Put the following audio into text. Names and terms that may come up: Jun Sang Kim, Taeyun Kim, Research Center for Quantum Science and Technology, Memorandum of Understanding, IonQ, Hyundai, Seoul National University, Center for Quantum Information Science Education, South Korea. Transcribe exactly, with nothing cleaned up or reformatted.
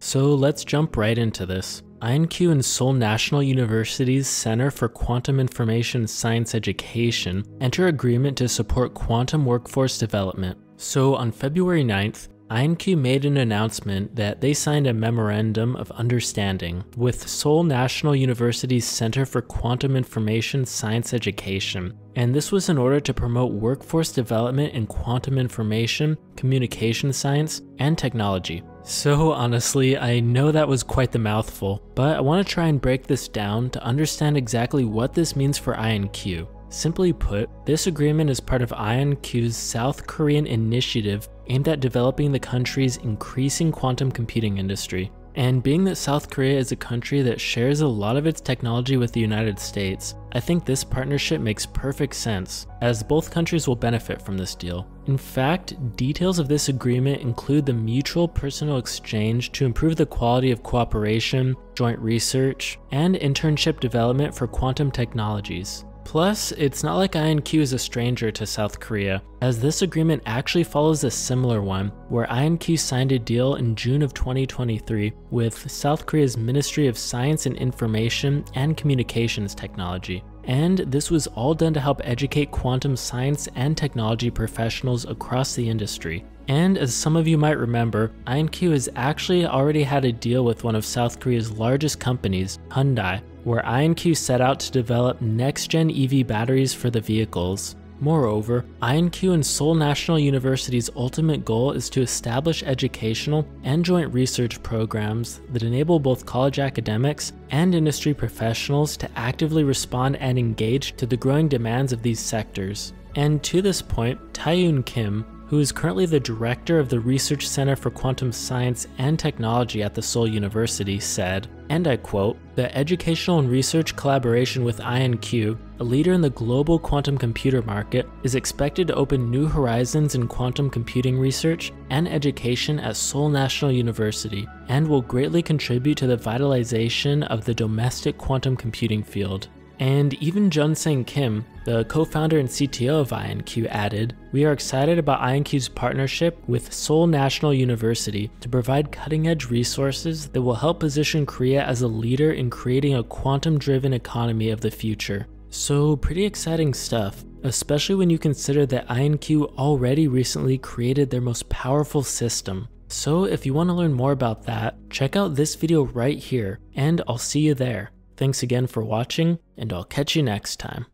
So let's jump right into this. IonQ and Seoul National University's Center for Quantum Information Science Education enter agreement to support quantum workforce development. So on February ninth, IonQ made an announcement that they signed a Memorandum of Understanding with Seoul National University's Center for Quantum Information Science Education, and this was in order to promote workforce development in quantum information, communication science, and technology. So honestly, I know that was quite the mouthful, but I want to try and break this down to understand exactly what this means for IonQ. Simply put, this agreement is part of IonQ's South Korean initiative aimed at developing the country's increasing quantum computing industry. And being that South Korea is a country that shares a lot of its technology with the United States, I think this partnership makes perfect sense, as both countries will benefit from this deal. In fact, details of this agreement include the mutual personal exchange to improve the quality of cooperation, joint research, and internship development for quantum technologies. Plus, it's not like IonQ is a stranger to South Korea, as this agreement actually follows a similar one, where IonQ signed a deal in June of twenty twenty-three with South Korea's Ministry of Science and Information and Communications Technology. And this was all done to help educate quantum science and technology professionals across the industry. And as some of you might remember, IonQ has actually already had a deal with one of South Korea's largest companies, Hyundai, where IonQ set out to develop next-gen E V batteries for the vehicles. Moreover, IonQ and Seoul National University's ultimate goal is to establish educational and joint research programs that enable both college academics and industry professionals to actively respond and engage to the growing demands of these sectors. And to this point, Taeyun Kim, who is currently the director of the Research Center for Quantum Science and Technology at the Seoul University, said, and I quote, "The educational and research collaboration with IonQ, a leader in the global quantum computer market, is expected to open new horizons in quantum computing research and education at Seoul National University, and will greatly contribute to the vitalization of the domestic quantum computing field." And even Jun Sang Kim, the co-founder and C T O of IonQ, added, "We are excited about IonQ's partnership with Seoul National University to provide cutting-edge resources that will help position Korea as a leader in creating a quantum-driven economy of the future." So pretty exciting stuff, especially when you consider that IonQ already recently created their most powerful system. So if you want to learn more about that, check out this video right here, and I'll see you there. Thanks again for watching, and I'll catch you next time.